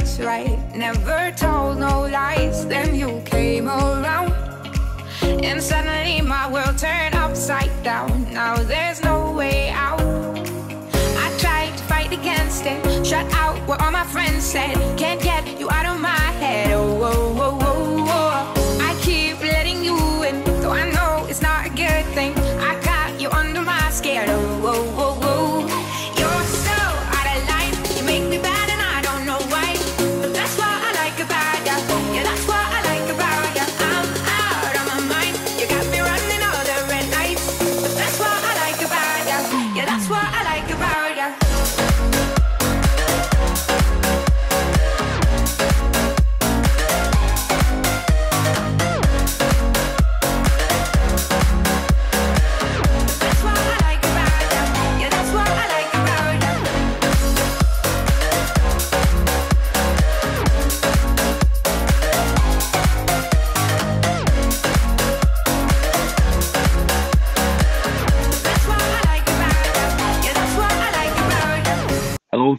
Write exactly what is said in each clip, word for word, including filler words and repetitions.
that's right. Never told no lies. Then you came around, and suddenly my world turned upside down. Now there's no way out. I tried to fight against it, shut out what all my friends said. Can't get you out of my head. Oh, oh, oh, oh, oh. I keep letting you in, though I know it's not a good thing. I got you under my skin. Oh, oh, oh, oh.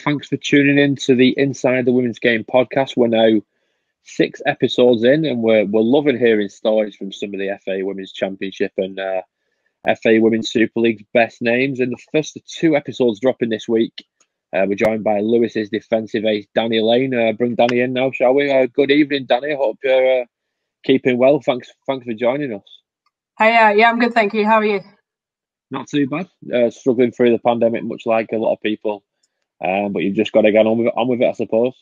Thanks for tuning in to the Inside the Women's Game podcast. We're now six episodes in, and we're we're loving hearing stories from some of the F A Women's Championship and uh, F A Women's Super League's best names. And the first of two episodes dropping this week, uh, we're joined by Lewes's defensive ace, Danni Lane. Uh, bring Danni in now, shall we? Uh, good evening, Danni. Hope you're uh, keeping well. Thanks, thanks for joining us. Hey, uh, yeah, I'm good, thank you. How are you? Not too bad. Uh, struggling through the pandemic, much like a lot of people. Um, but you've just got to get on with it, on with it, I suppose.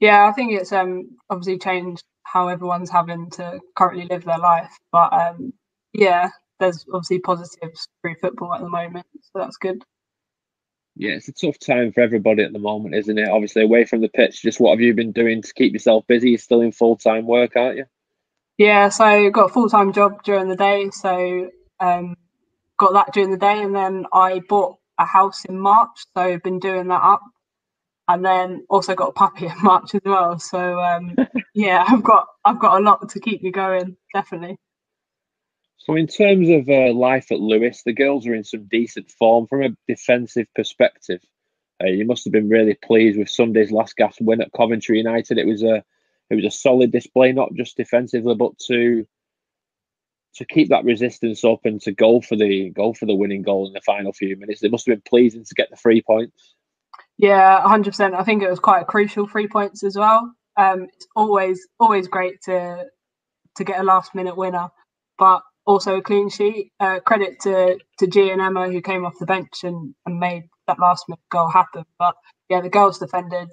Yeah, I think it's um, obviously changed how everyone's having to currently live their life. But um, yeah, there's obviously positives through football at the moment, so that's good. Yeah, it's a tough time for everybody at the moment, isn't it? Obviously, away from the pitch, just what have you been doing to keep yourself busy? You're still in full-time work, aren't you? Yeah, so I got a full-time job during the day, so um, got that during the day, and then I bought a house in March, so I've been doing that up, and then also got a puppy in March as well. So um, yeah, I've got I've got a lot to keep me going, definitely. So in terms of uh, life at Lewes, the girls are in some decent form from a defensive perspective. Uh, you must have been really pleased with Sunday's last gasp win at Coventry United. It was a it was a solid display, not just defensively, but to to keep that resistance up and to go for the go for the winning goal in the final few minutes. It must have been pleasing to get the three points. Yeah, one hundred percent. I think it was quite a crucial three points as well. Um, it's always always great to to get a last minute winner, but also a clean sheet. Uh, credit to to G and Emma, who came off the bench and, and made that last minute goal happen. But yeah, the girls defended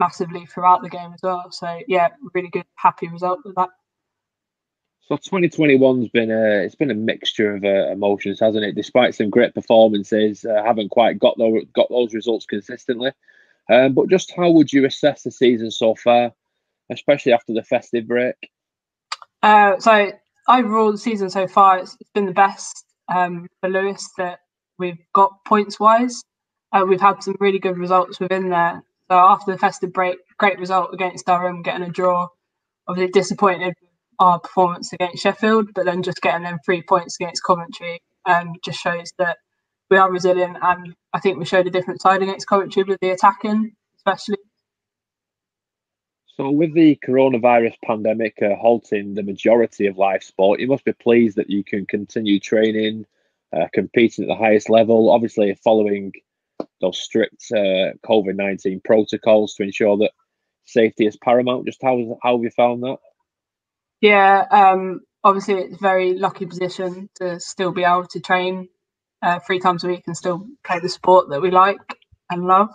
massively throughout the game as well. So yeah, really good, happy result with that. So twenty twenty-one's been a it's been a mixture of uh, emotions, hasn't it? Despite some great performances, uh, haven't quite got those got those results consistently. Um, but just how would you assess the season so far, especially after the festive break? Uh, so overall, the season so far it's been the best um, for Lewes that we've got points wise. Uh, we've had some really good results within there. So after the festive break, great result against Durham, getting a draw. Obviously disappointed our performance against Sheffield, but then just getting them three points against Coventry um, just shows that we are resilient, and I think we showed a different side against Coventry with the attacking, especially. So with the coronavirus pandemic uh, halting the majority of live sport, you must be pleased that you can continue training, uh, competing at the highest level, obviously following those strict uh, COVID nineteen protocols to ensure that safety is paramount. Just how, how have you found that? Yeah, um, obviously it's a very lucky position to still be able to train uh, three times a week and still play the sport that we like and love.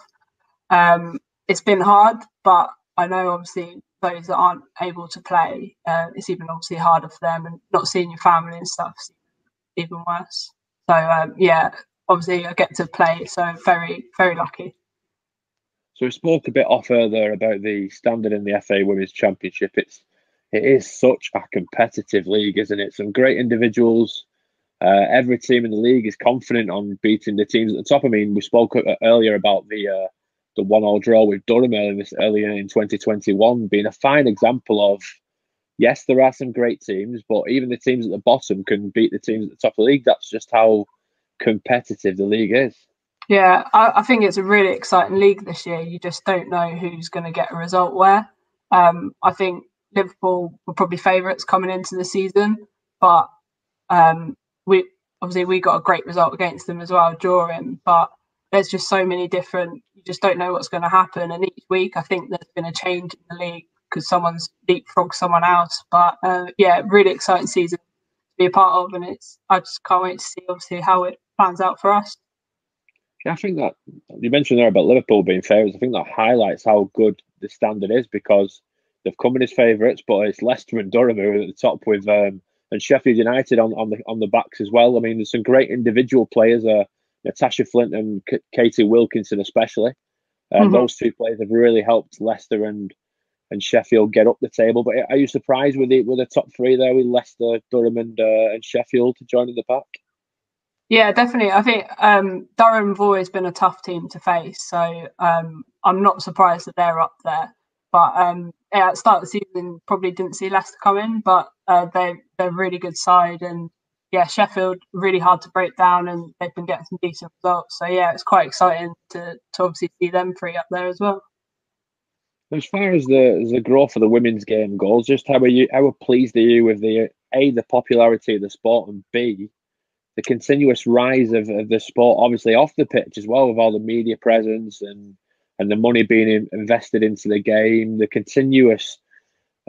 Um, it's been hard, but I know obviously those that aren't able to play, uh, it's even obviously harder for them, and not seeing your family and stuff is even worse. So um, yeah, obviously I get to play, so very, very lucky. So we spoke a bit off earlier about the standard in the F A Women's Championship. It's It is such a competitive league, isn't it? Some great individuals. Uh, every team in the league is confident on beating the teams at the top. I mean, we spoke earlier about the uh, the one-all draw with Durham earlier in twenty twenty-one being a fine example of, yes, there are some great teams, but even the teams at the bottom can beat the teams at the top of the league. That's just how competitive the league is. Yeah, I, I think it's a really exciting league this year. You just don't know who's going to get a result where. Um, I think Liverpool were probably favourites coming into the season, but um, we obviously we got a great result against them as well during. But there's just so many different. You just don't know what's going to happen, and each week I think there's been a change in the league because someone's leapfrogged someone else. But uh, yeah, really exciting season to be a part of, and it's I just can't wait to see obviously how it plans out for us. I think that you mentioned there about Liverpool being favourites. I think that highlights how good the standard is because they've come in as favourites, but it's Leicester and Durham who are at the top with um, and Sheffield United on, on the on the backs as well. I mean, there's some great individual players, uh, Natasha Flint and K Katie Wilkinson especially. Uh, mm-hmm. Those two players have really helped Leicester and and Sheffield get up the table. But are you surprised with the with the top three there with Leicester, Durham, and uh, and Sheffield joining the pack? Yeah, definitely. I think um, Durham have always been a tough team to face, so um, I'm not surprised that they're up there. But um, yeah, at the start of the season, probably didn't see Leicester come in, but uh, they, they're a really good side. And yeah, Sheffield, really hard to break down, and they've been getting some decent results. So yeah, it's quite exciting to, to obviously see them three up there as well. As far as the, as the growth of the women's game goes, just how are you? How pleased are you with the, A, the popularity of the sport, and B, the continuous rise of, of the sport, obviously off the pitch as well, with all the media presence and and the money being in, invested into the game, the continuous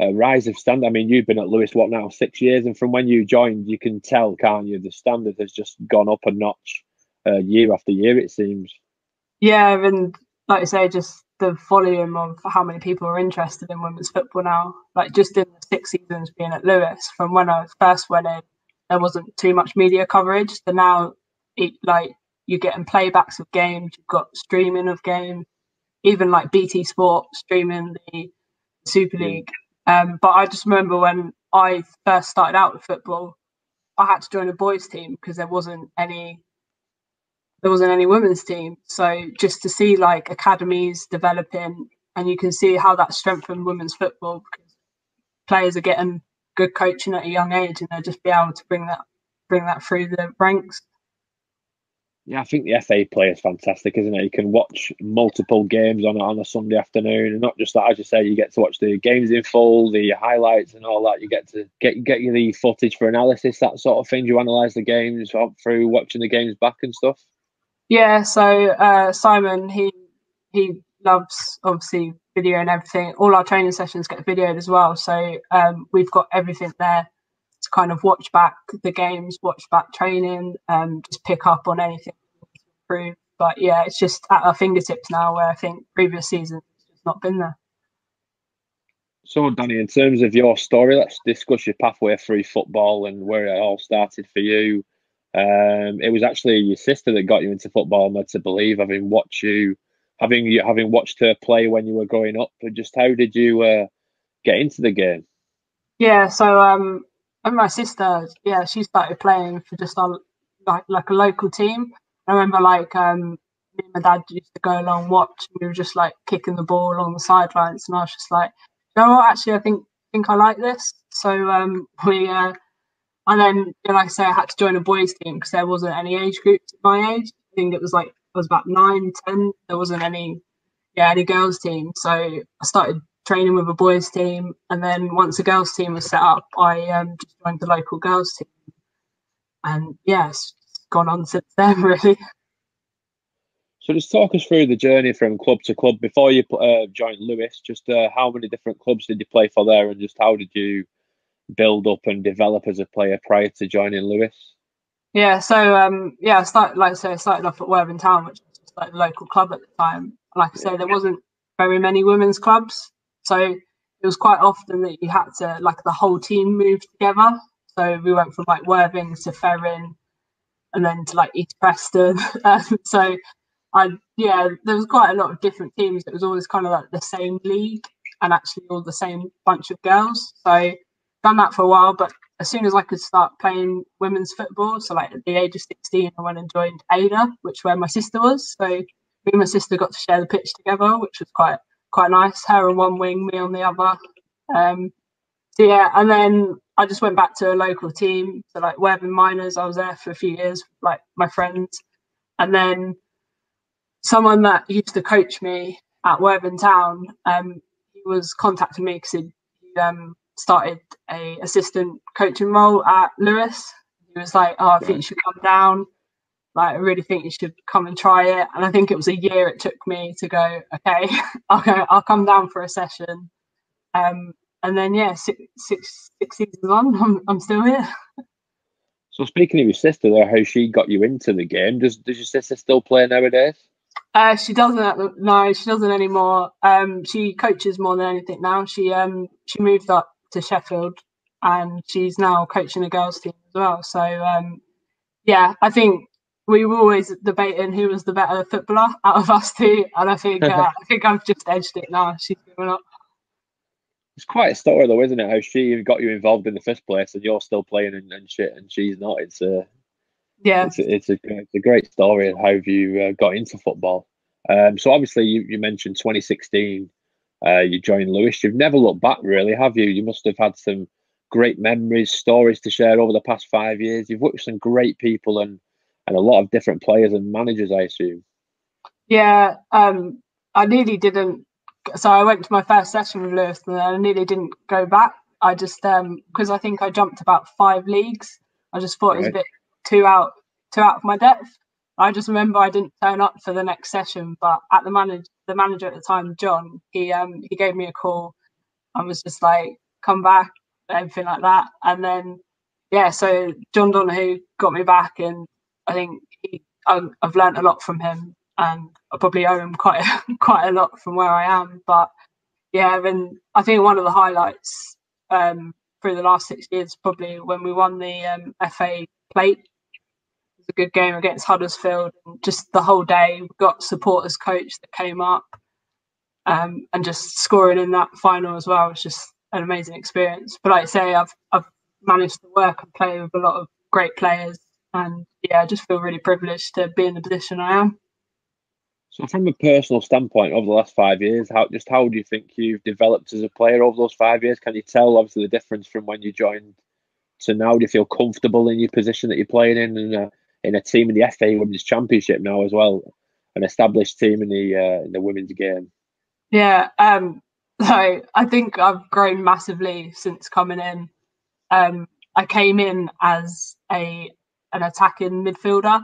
uh, rise of standard. I mean, you've been at Lewes what now six years, and from when you joined, you can tell, can't you? The standard has just gone up a notch uh, year after year, it seems. Yeah, and like I say, just the volume of how many people are interested in women's football now. Like just in the six seasons being at Lewes, from when I first went in, there wasn't too much media coverage. So now, it, like you're getting playbacks of games, you've got streaming of games, even like B T Sport streaming the Super League. Um, but I just remember when I first started out with football, I had to join a boys' team because there wasn't any, there wasn't any women's team. So just to see like academies developing, and you can see how that strengthened women's football because players are getting good coaching at a young age, and they'll just be able to bring that bring that through the ranks. Yeah, I think the F A Player is fantastic, isn't it? You can watch multiple games on a, on a Sunday afternoon, and not just that. As you say, you get to watch the games in full, the highlights, and all that. You get to get get you the footage for analysis, that sort of thing. You analyse the games through watching the games back and stuff. Yeah, so uh, Simon, he he loves obviously video and everything. All our training sessions get videoed as well, so um, we've got everything there to kind of watch back the games, watch back training, and just pick up on anything to improve. But yeah, it's just at our fingertips now, where I think previous seasons it's not been there. So Danni, in terms of your story, let's discuss your pathway through football and where it all started for you. Um, it was actually your sister that got you into football, I'm led to believe, having watched you Having you having watched her play when you were growing up, but just how did you uh, get into the game? Yeah, so um, and my sister, yeah, she started playing for just our, like like a local team. I remember like um, me and my dad used to go along and watch, and we were just like kicking the ball along the sidelines, and I was just like, you know what, actually, I think think I like this. So um, we uh, and then like I say, I had to join a boys' team because there wasn't any age groups at my age. I think it was like. I was about nine, ten. There wasn't any, yeah, any girls' team. So I started training with a boys' team, and then once the girls' team was set up, I um, just joined the local girls' team, and yeah, it's gone on since then, really. So just talk us through the journey from club to club before you uh, joined Lewes. Just uh, how many different clubs did you play for there, and just how did you build up and develop as a player prior to joining Lewes? Yeah, so um, yeah, I started like I say, I started off at Werbin Town, which was just like the local club at the time. Like I say, there wasn't very many women's clubs, so it was quite often that you had to like the whole team moved together. So we went from like Worthing to Ferrin, and then to like East Preston. um, so I yeah, there was quite a lot of different teams. It was always kind of like the same league and actually all the same bunch of girls. So done that for a while, but as soon as I could start playing women's football, so like at the age of sixteen, I went and joined Ada, which where my sister was. So me and my sister got to share the pitch together, which was quite quite nice. Her on one wing, me on the other. Um, so yeah, and then I just went back to a local team, so like Werbin Miners. I was there for a few years, like my friends, and then someone that used to coach me at Werbin Town, um, he was contacting me because he, he um, started a assistant coaching role at Lewes. He was like, oh, I think you should come down. Like, I really think you should come and try it. And I think it was a year it took me to go, okay, I'll, go, I'll come down for a session. Um, and then, yeah, six, six, six seasons on, I'm, I'm still here. So speaking of your sister there, how she got you into the game, does, does your sister still play nowadays? Uh, she doesn't, no, she doesn't anymore. Um, she coaches more than anything now. She, um, she moved up to Sheffield and she's now coaching a girls team as well. So, um, yeah, I think we were always debating who was the better footballer out of us two, and I think uh, I think I've just edged it now. She's giving up. It's quite a story, though, isn't it? How she got you involved in the first place, and you're still playing and, and shit, and she's not. It's a yeah, it's a, it's a, it's a great story of how you uh, got into football. Um, so obviously you, you mentioned twenty sixteen. Uh, you joined Lewes. You've never looked back, really, have you? You must have had some great memories, stories to share over the past five years. You've worked with some great people and. And a lot of different players and managers, I assume. Yeah, um, I nearly didn't. So I went to my first session with Lewes and I nearly didn't go back. I just, because um, I think I jumped about five leagues. I just thought right. It was a bit too out, too out of my depth. I just remember I didn't turn up for the next session, but at the, manage, the manager at the time, John, he, um, he gave me a call and was just like, come back, everything like that. And then, yeah, so John Donahue got me back and I think he, um, I've learnt a lot from him, and I probably owe him quite a, quite a lot from where I am. But yeah, and I think one of the highlights um, through the last six years probably when we won the um, F A Plate. It was a good game against Huddersfield, and just the whole day we got supporters coach that came up, um, and just scoring in that final as well was just an amazing experience. But like I say, I've I've managed to work and play with a lot of great players. And yeah, I just feel really privileged to be in the position I am. So from a personal standpoint, over the last five years, how just how do you think you've developed as a player over those five years? Can you tell, obviously, the difference from when you joined to now? Do you feel comfortable in your position that you're playing in and in, in a team in the F A Women's Championship now as well, an established team in the uh, in the women's game? Yeah, um, so I think I've grown massively since coming in. Um, I came in as a... an attacking midfielder,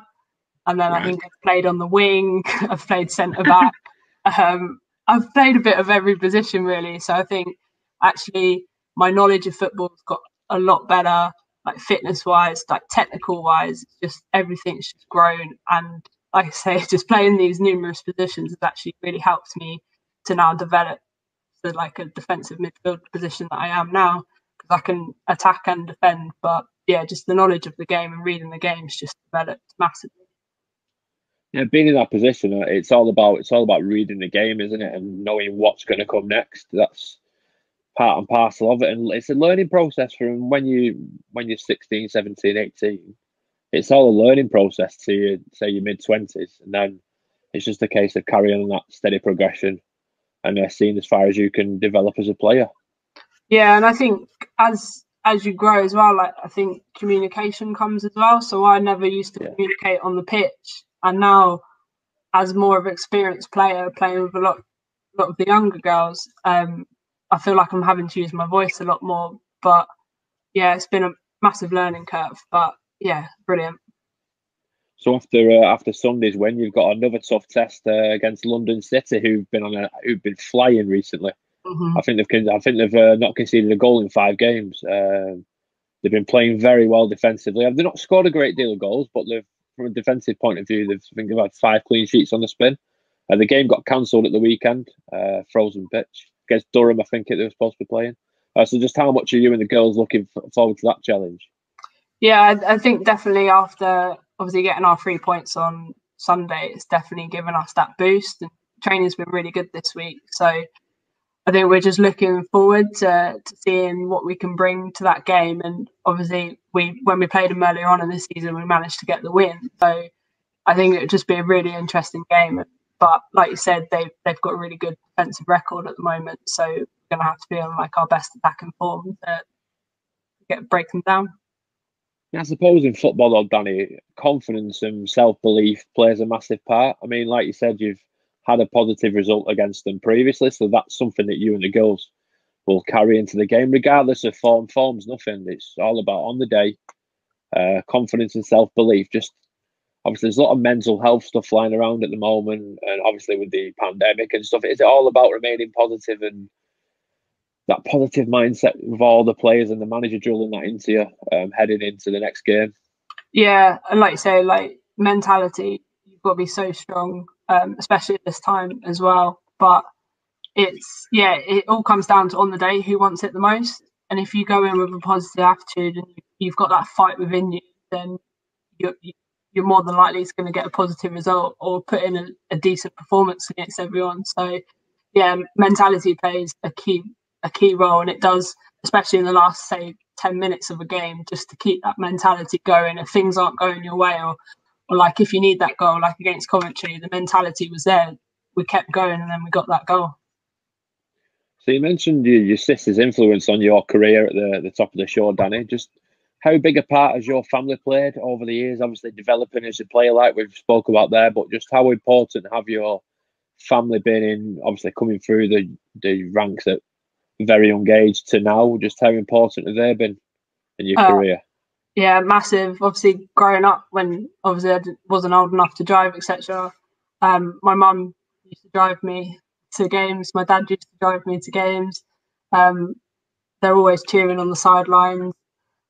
and then right. I think I've played on the wing, I've played centre back, um, I've played a bit of every position really, so I think actually my knowledge of football's got a lot better, like fitness wise, like technical wise, just everything's just grown, and like I say, just playing these numerous positions has actually really helped me to now develop the, like a defensive midfield position that I am now, because I can attack and defend, but yeah, just the knowledge of the game and reading the game's just developed massively. Yeah, being in that position, it's all about it's all about reading the game, isn't it? And knowing what's going to come next. That's part and parcel of it, and it's a learning process from when you when you're sixteen, seventeen, eighteen. It's all a learning process to your, say your mid twenties, and then it's just a case of carrying on that steady progression and uh, seeing as far as you can develop as a player. Yeah, and I think as as you grow as well, like I think communication comes as well. So I never used to yeah. communicate on the pitch, and now as more of an experienced player playing with a lot, lot of the younger girls, um, I feel like I'm having to use my voice a lot more. But yeah, it's been a massive learning curve. But yeah, brilliant. So after uh, after Sunday's win, you've got another tough test uh, against London City, who've been on a who've been flying recently. Mm-hmm. I think they've I think they've uh, not conceded a goal in five games. Um, they've been playing very well defensively. They've not scored a great deal of goals, but they've, from a defensive point of view, they've I think they've had five clean sheets on the spin. Uh, the game got cancelled at the weekend, uh, frozen pitch against Durham. I think it they were supposed to be playing. Uh, so, just how much are you and the girls looking forward to that challenge? Yeah, I, I think definitely after obviously getting our three points on Sunday, it's definitely given us that boost. And training's been really good this week, so. I think we're just looking forward to, to seeing what we can bring to that game. And obviously, we when we played them earlier on in the season, we managed to get the win. So I think it would just be a really interesting game. But like you said, they've, they've got a really good defensive record at the moment. So we're going to have to be on like our best attacking form to get break them down. I suppose in football, though, Danny, confidence and self-belief plays a massive part. I mean, like you said, you've had a positive result against them previously, so that's something that you and the girls will carry into the game, regardless of form. Form's nothing. It's all about on the day, uh, confidence and self-belief. Just obviously, there's a lot of mental health stuff flying around at the moment, and obviously with the pandemic and stuff, it's all about remaining positive and that positive mindset with all the players and the manager drilling that into you um, heading into the next game. Yeah, and like you say, like mentality, you've got to be so strong, um, especially at this time as well. But it's, yeah, it all comes down to on the day who wants it the most. And if you go in with a positive attitude and you've got that fight within you, then you're, you're more than likely going to get a positive result or put in a, a decent performance against everyone. So, yeah, mentality plays a key a key role, and it does, especially in the last say ten minutes of a game, just to keep that mentality going if things aren't going your way, or, or like if you need that goal, like against Coventry, the mentality was there, we kept going and then we got that goal. So you mentioned your, your sister's influence on your career at the, the top of the show, Danny. Just how big a part has your family played over the years, obviously developing as a player like we've spoke about there, but just how important have your family been in obviously coming through the, the ranks at very young age to now? Just how important have they been in your uh, career? Yeah, massive. Obviously, growing up when obviously I wasn't old enough to drive, et cetera. Um, my mum used to drive me to games. My dad used to drive me to games. Um, they're always cheering on the sidelines.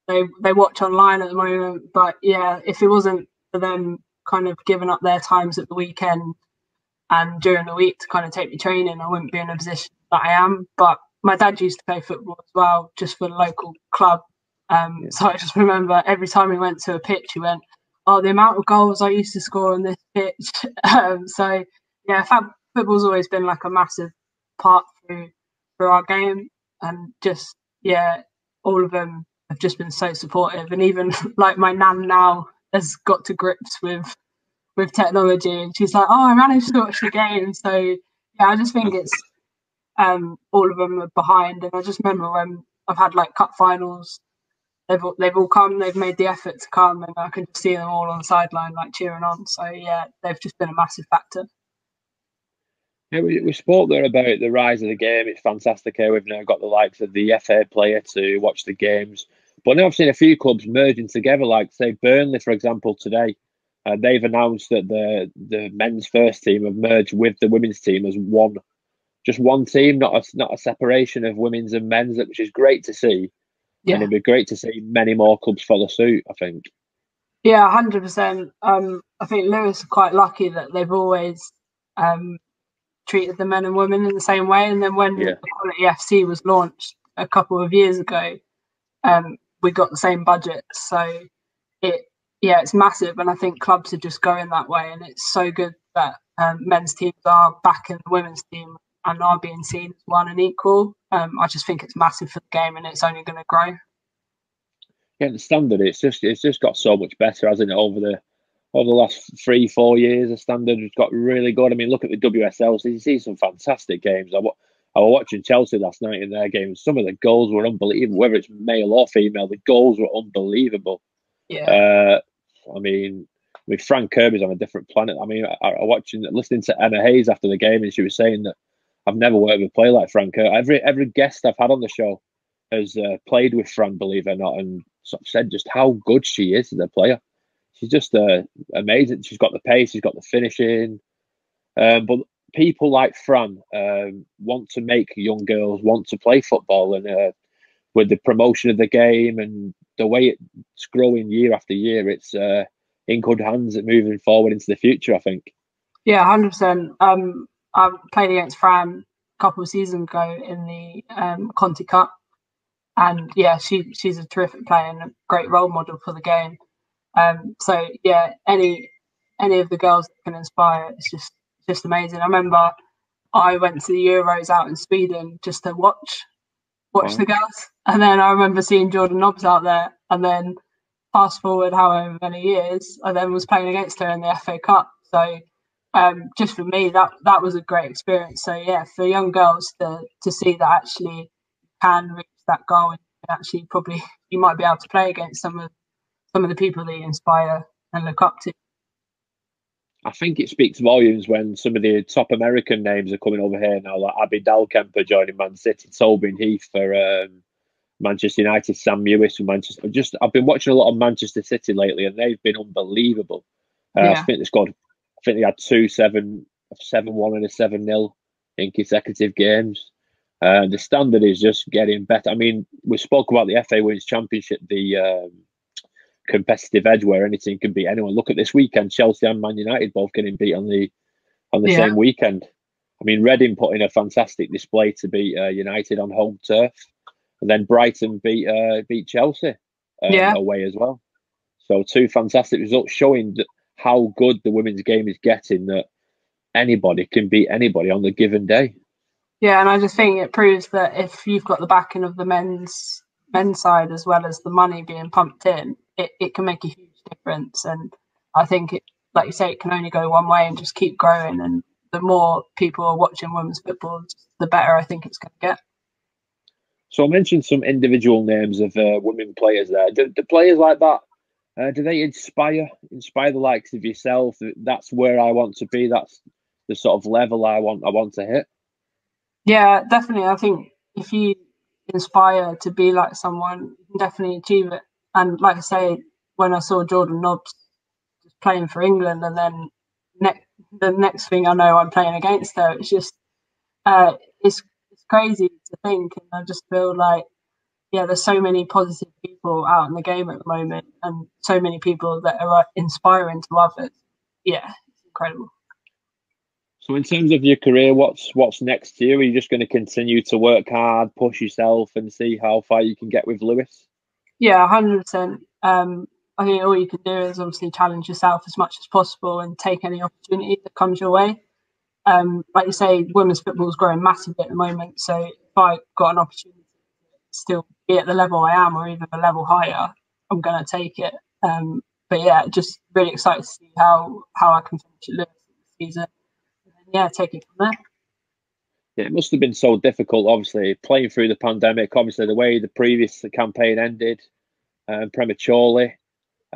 They they watch online at the moment, but yeah, if it wasn't for them kind of giving up their times at the weekend and during the week to kind of take me training, I wouldn't be in a position that I am. But my dad used to play football as well, just for the local club. Um, yeah. So I just remember every time we went to a pitch, he went, oh, the amount of goals I used to score on this pitch. um, so, yeah, football's always been like a massive part through, through our game. And just, yeah, all of them have just been so supportive. And even like my nan now has got to grips with, with technology. And she's like, oh, I managed to watch the game. So, yeah, I just think it's... Um, all of them are behind, and I just remember when I've had like cup finals, they've all, they've all come, they've made the effort to come, and I can just see them all on the sideline like cheering on. So yeah, they've just been a massive factor. Yeah, we, we spoke there about the rise of the game. It's fantastic here. We've now got the likes of the F A Player to watch the games, but now I've seen a few clubs merging together, like say Burnley for example today. Uh, they've announced that the the men's first team have merged with the women's team as one. Just one team, not a, not a separation of women's and men's, which is great to see. Yeah. And it'd be great to see many more clubs follow suit, I think. Yeah, one hundred percent. Um, I think Lewes are quite lucky that they've always um, treated the men and women in the same way. And then when yeah. Community F C was launched a couple of years ago, um, we got the same budget. So, it yeah, it's massive. And I think clubs are just going that way. And it's so good that um, men's teams are back in the women's team and are being seen as one and equal. Um, I just think it's massive for the game, and it's only going to grow. Yeah, the standard, it's just it's just got so much better, hasn't it, over the over the last three, four years. The standard has got really good. I mean, look at the W S L. So you see some fantastic games. I, I was watching Chelsea last night in their game. Some of the goals were unbelievable, whether it's male or female. The goals were unbelievable. Yeah. Uh, I mean... I mean, Fran Kirby's on a different planet. I mean, I, I watching, listening to Emma Hayes after the game, and she was saying that I've never worked with a player like Fran Kirby. Every every guest I've had on the show has uh, played with Fran, believe it or not, and sort of said just how good she is as a player. She's just uh, amazing. She's got the pace. She's got the finishing. Um, but people like Fran um, want to make young girls want to play football, and uh, with the promotion of the game and the way it's growing year after year, it's uh, in good hands at moving forward into the future, I think. Yeah, one hundred percent. Um... I played against Fran a couple of seasons ago in the um, Conte Cup, and yeah, she she's a terrific player and a great role model for the game. Um, so yeah, any any of the girls that can inspire, it's just just amazing. I remember I went to the Euros out in Sweden just to watch watch wow. the girls, and then I remember seeing Jordan Nobbs out there, and then fast forward however many years, I then was playing against her in the F A Cup. So. Um, just for me, that that was a great experience. So yeah, for young girls to to see that actually you can reach that goal and actually probably you might be able to play against some of some of the people they inspire and look up to. I think it speaks volumes when some of the top American names are coming over here now, like Abby Dalkemper joining Man City, Tobin Heath for um, Manchester United, Sam Mewis for Manchester. Just, I've been watching a lot of Manchester City lately, and they've been unbelievable. Uh, yeah. I think they scored. I think they had two seven, seven one, and a seven nil in consecutive games. Uh, the standard is just getting better. I mean, we spoke about the F A Women's Championship, the um, competitive edge where anything can beat anyone. Look at this weekend, Chelsea and Man United both getting beat on the on the yeah. same weekend. I mean, Reading put in a fantastic display to beat uh, United on home turf, and then Brighton beat uh, beat Chelsea um, yeah. away as well. So two fantastic results showing that how good the women's game is getting, that anybody can beat anybody on the given day. Yeah, and I just think it proves that if you've got the backing of the men's men's side as well as the money being pumped in, it, it can make a huge difference. And I think, it, like you say, it can only go one way and just keep growing. And the more people are watching women's football, the better I think it's going to get. So I mentioned some individual names of uh, women players there. Do, do players like that, uh, do they inspire, inspire the likes of yourself? That's where I want to be. That's the sort of level I want. I want to hit. Yeah, definitely. I think if you inspire to be like someone, you can definitely achieve it. And like I say, when I saw Jordan Nobbs playing for England, and then ne- the next thing I know, I'm playing against her. It's just, uh, it's it's crazy to think. And I just feel like, yeah, there's so many positive people out in the game at the moment, and so many people that are inspiring to others. Yeah, it's incredible. So in terms of your career, what's what's next year? Are you just going to continue to work hard, push yourself and see how far you can get with Lewes? Yeah, one hundred percent. Um, I think all you can do is obviously challenge yourself as much as possible and take any opportunity that comes your way. Um, like you say, women's football is growing massively at the moment. So if I got an opportunity to still be at the level I am or even a level higher, I'm going to take it. Um, but yeah, just really excited to see how, how I can finish at Lewes this season. Yeah, take it from there. Yeah, it must have been so difficult, obviously, playing through the pandemic, obviously the way the previous campaign ended um, prematurely,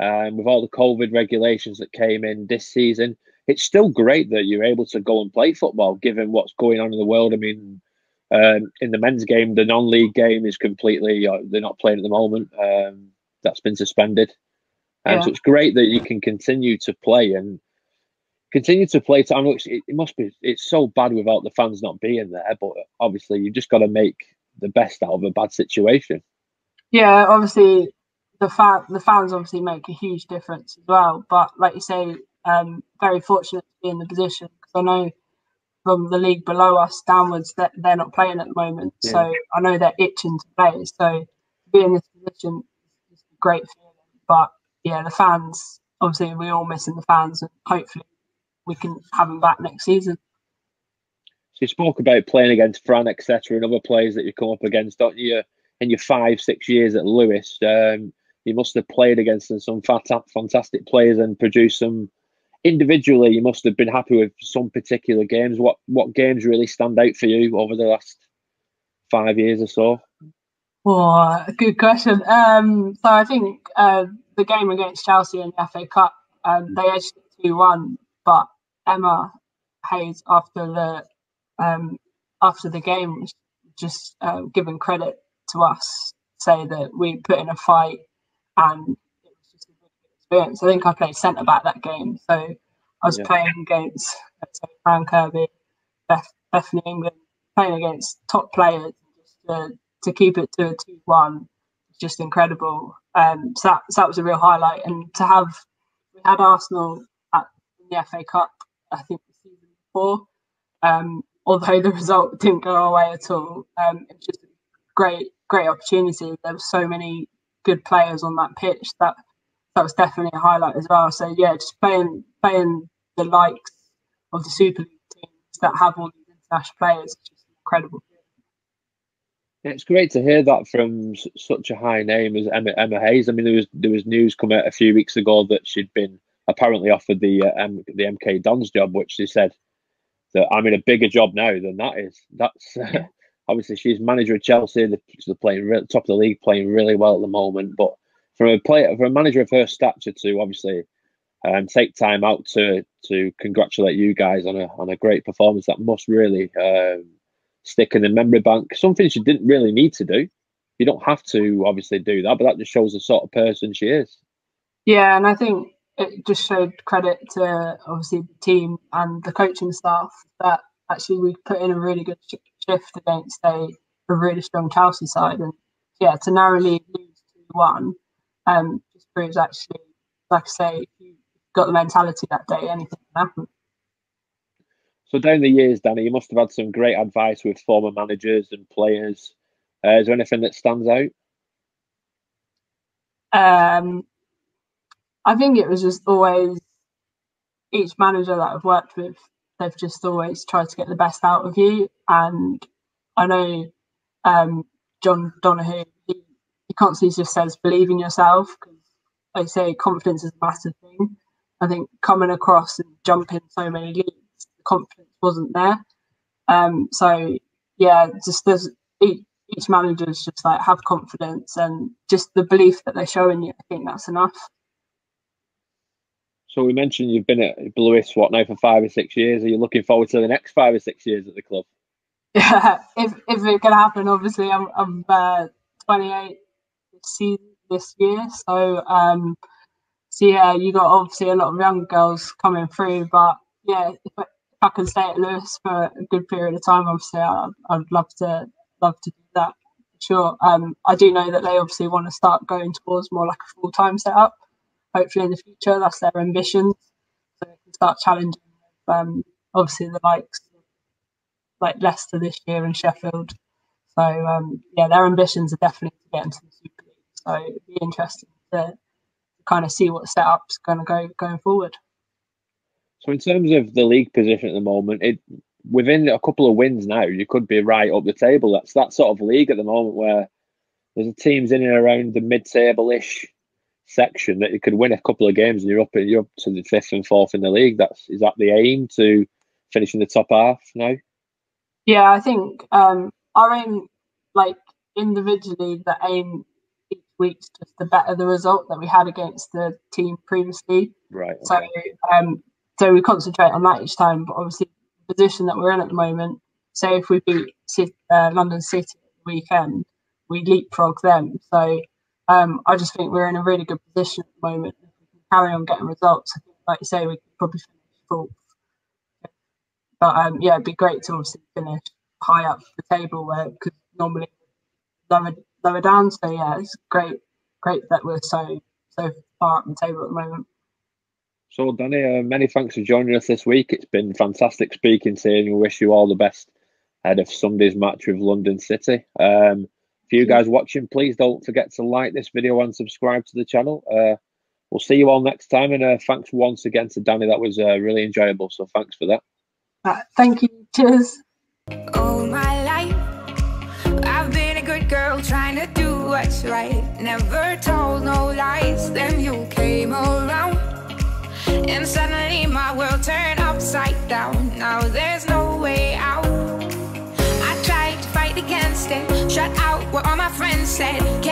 um, with all the COVID regulations that came in this season. It's still great that you're able to go and play football, given what's going on in the world. I mean, um, in the men's game, the non-league game is completely, uh, they're not playing at the moment. Um, that's been suspended. And yeah. So it's great that you can continue to play and continue to play. To, I know it's, it must be, it's so bad without the fans not being there, but obviously you've just got to make the best out of a bad situation. Yeah, obviously the fa- the fans obviously make a huge difference as well. But like you say, um, very fortunate to be in the position, because I know from the league below us downwards that they're not playing at the moment. Yeah. So I know they're itching to play. So to be in this position is a great feeling. But yeah, the fans, obviously we're all missing the fans, and hopefully we can have them back next season. So you spoke about playing against Fran, et cetera, and other players that you come up against, don't you? In your five, six years at Lewes, um, you must have played against some fat, fantastic players and produced some. Individually, you must have been happy with some particular games. What what games really stand out for you over the last five years or so? Oh, good question. Um, so I think uh, the game against Chelsea in the F A Cup, um, they edged it two one. But Emma Hayes, after the um, after the game, just uh, giving credit to us, say that we put in a fight, and it was just a really good experience. I think I played centre back that game, so I was yeah. playing against say, Fran Kirby, Beth, Bethany England, playing against top players. Just to, to keep it to a two one, just incredible. Um, so, that, so that was a real highlight, and to have we had Arsenal. The F A Cup, I think the season before, um, although the result didn't go our way at all. Um, it was just a great, great opportunity. There were so many good players on that pitch that that was definitely a highlight as well. So yeah, just playing playing the likes of the Super League teams that have all these international players is just incredible. It's great to hear that from such a high name as Emma, Emma Hayes. I mean, there was there was news come out a few weeks ago that she'd been apparently offered the uh, M- the M K Dons job, which she said that I'm in a bigger job now than that is. That's uh, yeah. Obviously she's manager of Chelsea. They're playing re- top of the league, playing really well at the moment. But for a player, for a manager of her stature to obviously um, take time out to to congratulate you guys on a on a great performance, that must really um, stick in the memory bank. Something she didn't really need to do. You don't have to obviously do that, but that just shows the sort of person she is. Yeah, and I think it just showed credit to obviously the team and the coaching staff that actually we put in a really good sh shift against a, a really strong Chelsea side, and yeah, to narrowly lose two one um, just proves actually, like I say, if you got the mentality that day, anything can happen. So down the years, Danni, you must have had some great advice with former managers and players. Uh, is there anything that stands out? Um, I think it was just always each manager that I've worked with, they've just always tried to get the best out of you. And I know um, John Donahue, he, he constantly just says, believe in yourself. Because like I say, confidence is a massive thing. I think coming across and jumping so many leagues, the confidence wasn't there. Um, so, yeah, just there's... Each, Each manager is just like, have confidence and just the belief that they show in you. I think that's enough. So we mentioned you've been at Lewes, what, now for five or six years. Are you looking forward to the next five or six years at the club? Yeah, if, if it can happen, obviously. I'm, I'm uh, twenty-eight this year. So, um, so yeah, you got obviously a lot of young girls coming through. But, yeah, if I, if I can stay at Lewes for a good period of time, obviously, I, I'd love to... love to do that, sure. Um, I do know that they obviously want to start going towards more like a full-time setup. Hopefully in the future, that's their ambition. So they can start challenging um, obviously the likes of, like Leicester this year and Sheffield. So um, yeah, their ambitions are definitely to get into the Super League. So it'd be interesting to kind of see what setup's going to go going forward. So in terms of the league position at the moment, it. Within a couple of wins now, you could be right up the table. That's that sort of league at the moment where there's teams in and around the mid-table-ish section that you could win a couple of games and you're up, you're up to the fifth and fourth in the league. That's is that the aim, to finish in the top half now? Yeah, I think um, our aim, like individually, the aim each week is just to better the result that we had against the team previously. Right. Okay. So, um, so we concentrate on that each time, but obviously position that we're in at the moment. So if we beat uh, London City at the weekend, we leapfrog them. So um, I just think we're in a really good position at the moment. If we can carry on getting results, I think, like you say, we could probably finish fourth. But um, yeah, it'd be great to obviously finish high up the table where it could normally lower, lower down. So yeah, it's great, great that we're so so far up the table at the moment. So, Danni, uh, many thanks for joining us this week. It's been fantastic speaking to you, and we wish you all the best ahead of Sunday's match with London City. Um, for you guys watching, please don't forget to like this video and subscribe to the channel. Uh, we'll see you all next time, and uh, thanks once again to Danni. That was uh, really enjoyable, so thanks for that. Uh, thank you. Cheers. All my life, I've been a good girl trying to do what's right. Never told no lies, then you came around. And suddenly my world turned upside down. Now there's no way out. I tried to fight against it, shut out what all my friends said.